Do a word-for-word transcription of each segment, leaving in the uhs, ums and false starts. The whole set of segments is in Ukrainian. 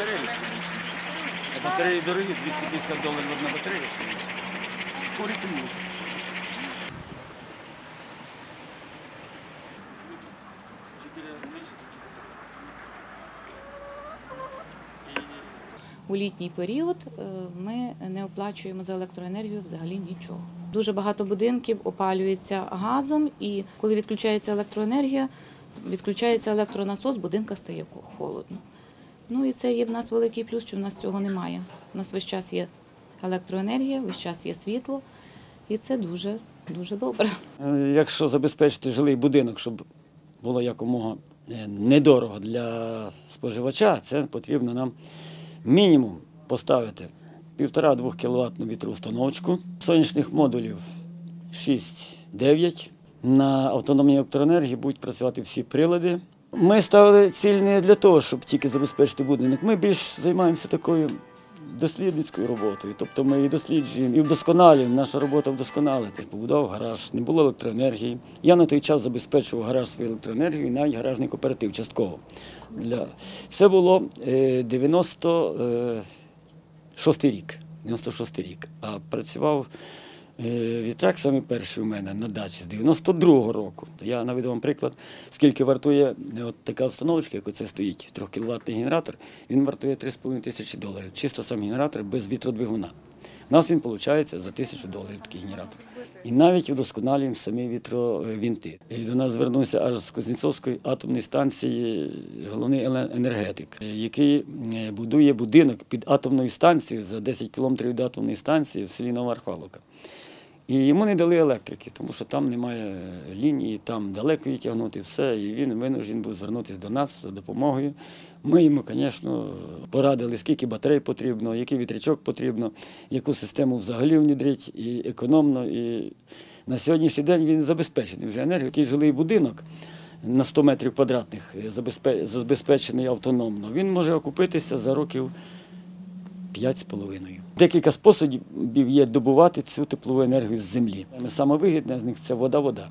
батарея стоїть. А батареї дорогі, двісті п'ятдесят доларів одна батарея стоїть. Курити можуть. У літній період ми не оплачуємо за електроенергію взагалі нічого. Дуже багато будинків опалюється газом, і коли відключається електроенергія, відключається електронасос, будинка стає холодно. Ну і це є в нас великий плюс, що в нас цього немає. У нас весь час є електроенергія, весь час є світло, і це дуже, дуже добре. Якщо забезпечити жилий будинок, щоб було якомога недорого для споживача, це потрібно нам мінімум поставити півтора-двохкіловатну вітроустановочку, сонячних модулів шість-дев'ять. На автономній електроенергії будуть працювати всі прилади. Ми ставили ціль не для того, щоб тільки забезпечити будинок. Ми більш займаємося такою дослідницькою роботою. Тобто ми і досліджуємо, і вдосконалюємо. Наша робота вдосконалити. Побудував гараж, не було електроенергії. Я на той час забезпечував гараж своєю електроенергією і навіть гаражний кооператив частково. Це було дев'яносто шостий рік, дев'яносто шостий рік. А працював вітряк саме перший у мене на дачі з дев'яносто другого року. Я наведу вам приклад, скільки вартує от така установочка, як оце стоїть, трьохкіловатний генератор, він вартує три з половиною тисячі доларів. Чисто сам генератор без вітродвигуна. У нас він виходить за тисячу доларів такий генератор. І навіть удосконалюємо самі вітровинти. І до нас звернувся аж з Козінцовської атомної станції головний енергетик, який будує будинок під атомною станцією за десять кілометрів від атомної станції в селі Новархвалока. І йому не дали електрики, тому що там немає лінії, там далеко тягнути все. І він винуждений був звернутися до нас за допомогою. Ми йому, звісно, порадили, скільки батарей потрібно, який вітрячок потрібно, яку систему взагалі внідрити і економно. І на сьогоднішній день він забезпечений вже енергією. Який жилий будинок на сто метрів квадратних забезпечений автономно, він може окупитися за років п'ять з половиною. Декілька способів є добувати цю теплову енергію з землі. Саме вигідне з них – це вода-вода.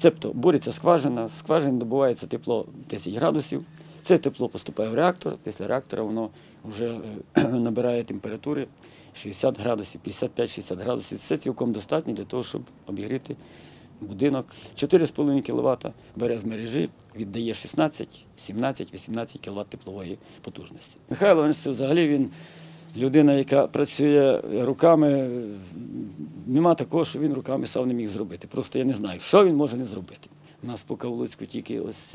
Тобто буриться скважина, з скважини добувається тепло десять градусів, це тепло поступає в реактор, після реактора воно вже набирає температури шістдесят градусів, п'ятдесят п'ять-шістдесят градусів. Це цілком достатньо для того, щоб обігріти будинок. чотири з половиною кіловата бере з мережі, віддає шістнадцять, сімнадцять, вісімнадцять кіловат теплової потужності. Михайло Ванчев взагалі він людина, яка працює руками, нема такого, що він руками сам не міг зробити. Просто я не знаю, що він може не зробити. У нас поки в Луцьку тільки ось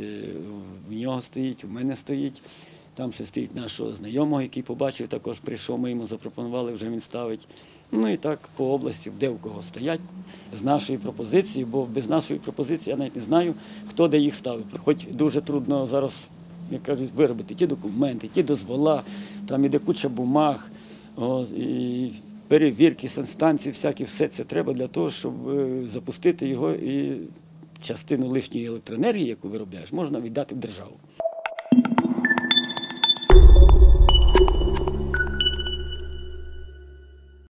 в нього стоїть, у мене стоїть. Там ще стоїть нашого знайомого, який побачив, також прийшов, ми йому запропонували, вже він ставить. Ну і так по області, де у кого стоять, з нашої пропозиції, бо без нашої пропозиції я навіть не знаю, хто де їх ставив. Хоч дуже трудно зараз, як кажуть, виробити ті документи, ті дозвола, там іде куча бумаг, о, і перевірки, санстанції, всякі, все це треба для того, щоб запустити його, і частину лишньої електроенергії, яку виробляєш, можна віддати в державу.